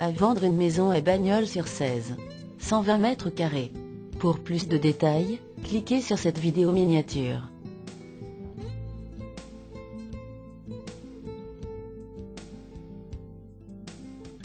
à vendre une maison à Bagnols sur Cèze. 120 mètres carrés. Pour plus de détails, cliquez sur cette vidéo miniature.